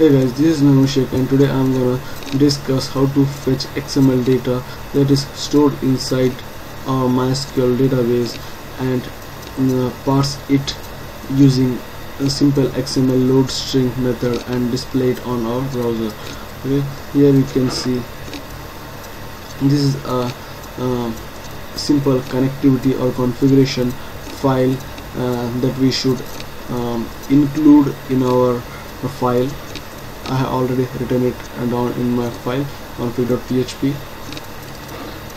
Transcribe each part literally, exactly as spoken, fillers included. Hey guys, this is NanoShek and today I'm gonna discuss how to fetch X M L data that is stored inside our MySQL database and uh, parse it using a simple X M L load string method and display it on our browser. Okay, here you can see this is a, a simple connectivity or configuration file uh, that we should um, include in our uh, file. I have already written it down in my file config dot P H P.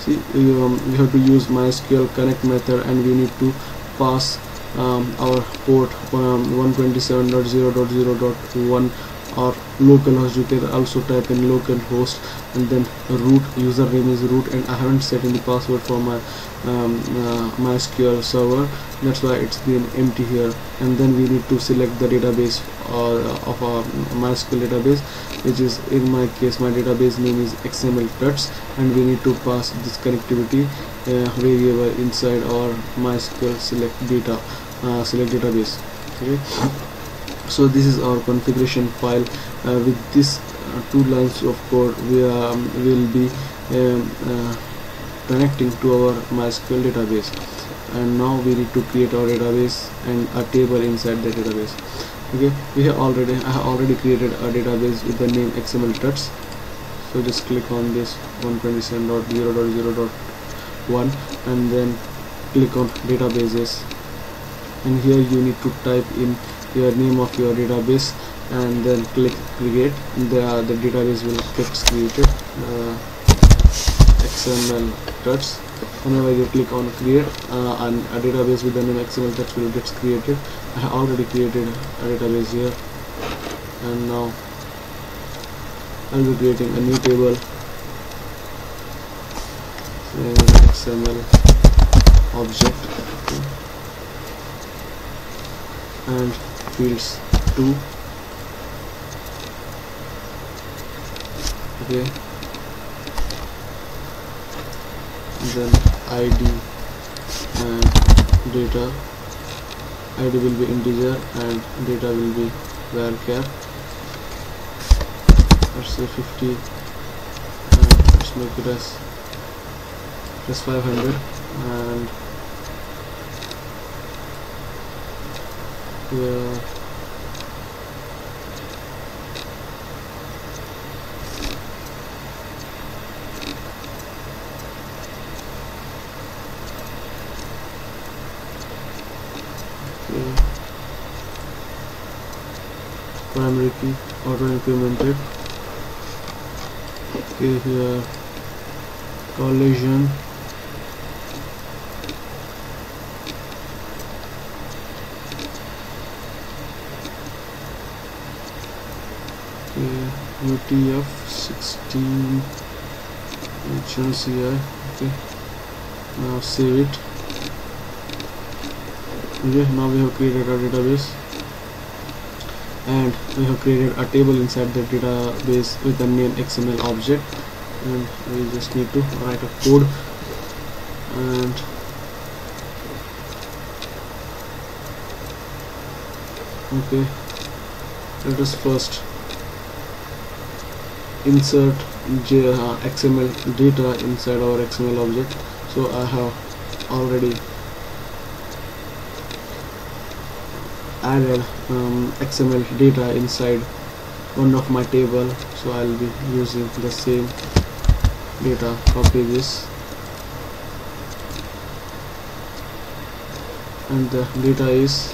See, um, we have to use mysql connect method and we need to pass um, our port um, one twenty-seven dot zero dot zero dot one or localhost. You can also type in localhost and then root, username is root, and I haven't set any password for my um, uh, MySQL server, that's why it's been empty here. And then we need to select the database or uh, of our MySQL database, which is in my case my database name is X M L Tuts, and we need to pass this connectivity uh, variable inside our MySQL select data uh, select database. Okay. So this is our configuration file. Uh, with this uh, two lines of code we um, will be um, uh, connecting to our MySQL database, and now we need to create our database and a table inside the database. Okay, we have already I have already created a database with the name X M L Tuts, so just click on this one twenty-seven dot zero dot zero dot one and then click on databases, and here you need to type in your name of your database and then click create. The the database will get created, uh, X M L Tuts. Whenever you click on create, uh, and a database with the name X M L Tuts will get created. I have already created a database here, and now I'll be creating a new table, so X M L object, okay. And fields two. Okay, and then I D and data. I D will be integer and data will be varchar. Let's say fifty and let's make it as plus five hundred, and yeah, primary key auto incremented. Okay, here collision, okay, U T F sixteen H N C I. Okay, now save it. Okay, now we have created our database and we have created a table inside the database with the name X M L object, and we just need to write a code and okay, let us first insert J, uh, X M L data inside our X M L object. So I have already added um, X M L data inside one of my table, so I'll be using the same data. Copy this, and the data is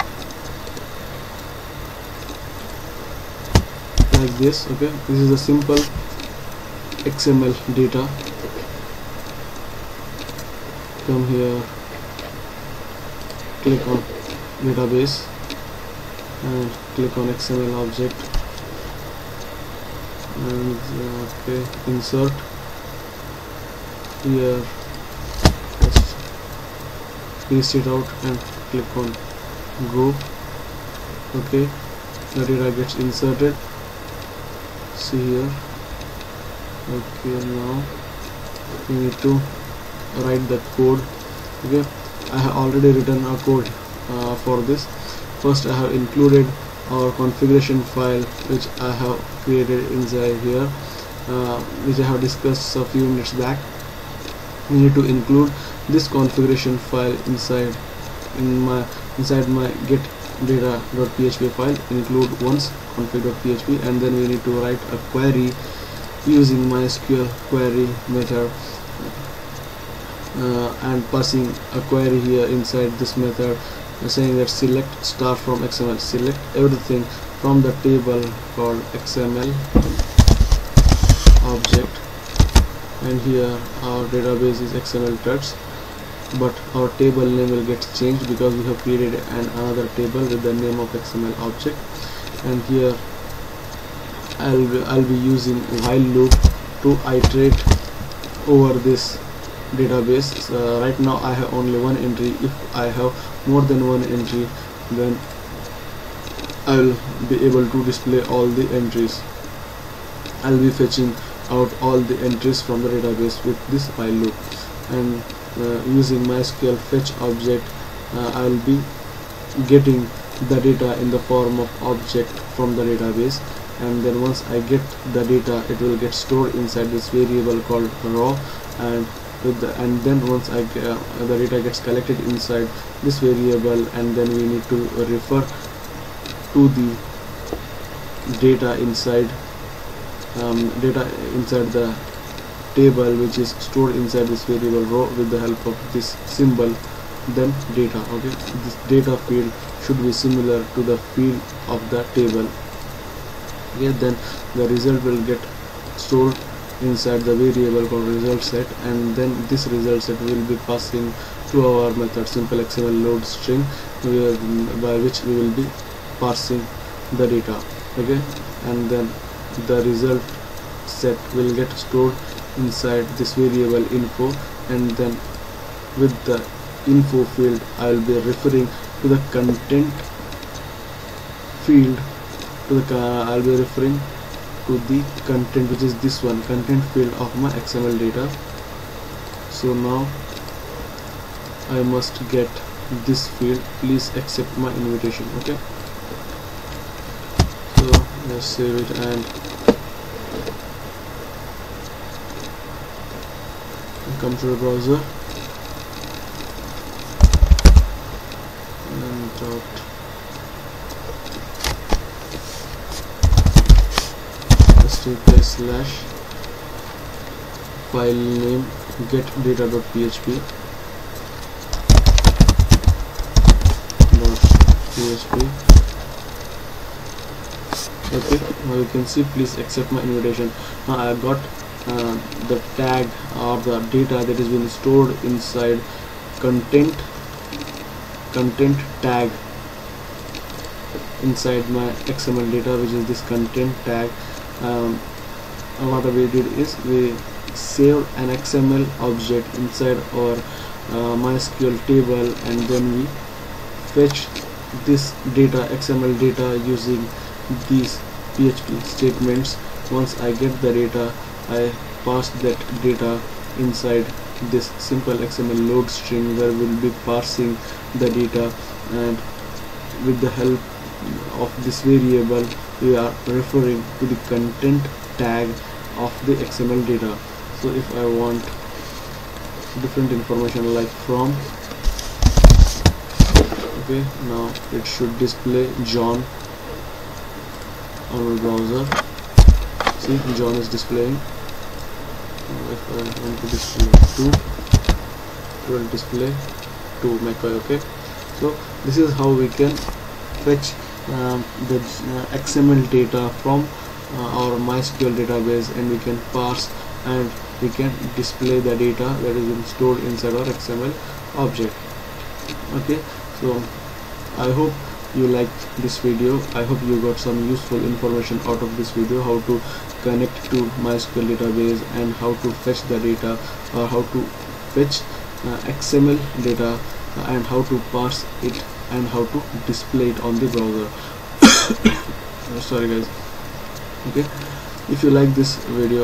like this. Okay, this is a simple X M L data. Come here, click on database and click on X M L object and uh, okay, insert here, just paste it out and click on go. Okay, the data gets inserted. See here. Okay, now we need to write the code. Okay, I have already written a code uh, for this. First I have included or configuration file which I have created inside here, uh, which I have discussed a few minutes back. We need to include this configuration file inside in my inside my get data dot P H P file, include once config dot P H P, and then we need to write a query using MySQL query method, uh, and passing a query here inside this method, uh, saying that select star from X M L, select everything from the table called X M L object, and here our database is X M L Tuts, but our table name will get changed because we have created an another table with the name of X M L object. And here I'll be, I'll be using while loop to iterate over this database. So right now I have only one entry. If I have more than one entry, then I'll be able to display all the entries. I'll be fetching out all the entries from the database with this while loop. And Uh, using MySQL fetch object, uh, I will be getting the data in the form of object from the database, and then once I get the data, it will get stored inside this variable called raw, and with the, and then once I uh, the data gets collected inside this variable, and then we need to refer to the data inside um, data inside the table which is stored inside this variable row with the help of this symbol, then data. Okay, this data field should be similar to the field of the table. Okay, then the result will get stored inside the variable called result set, and then this result set will be passing to our method simple X M L load string, by which we will be parsing the data. Okay, and then the result set will get stored inside this variable info, and then with the info field I will be referring to the content field to the uh, I'll be referring to the content, which is this one, content field of my X M L data. So now I must get this field, please accept my invitation. Okay, so let's save it and come to the browser and dot http slash file name get data dot P H P dot php. Okay, now you can see please accept my invitation. Now I got Uh, the tag or the data that is being stored inside content content tag inside my X M L data, which is this content tag. Um, what we did is we saved an X M L object inside our uh, MySQL table, and then we fetch this data, X M L data, using these P H P statements. Once I get the data, I pass that data inside this simple X M L load string, where we will be parsing the data, and with the help of this variable we are referring to the content tag of the X M L data. So if I want different information like from, okay, now it should display John on the browser. See, John is displaying. If I want to display two, it will display two. Okay, so this is how we can fetch um, the uh, X M L data from uh, our MySQL database, and we can parse and we can display the data that is stored inside our X M L object. Okay, so I hope you liked this video. I hope you got some useful information out of this video, how to connect to MySQL database and how to fetch the data, or how to fetch uh, X M L data, uh, and how to parse it, and how to display it on the browser. Oh, sorry guys. Okay, if you like this video,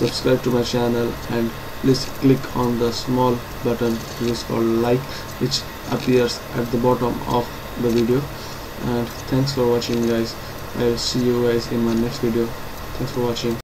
subscribe to my channel, and please click on the small button which is called like, which appears at the bottom of the video. and thanks for watching guys. I will see you guys in my next video. Thanks for watching.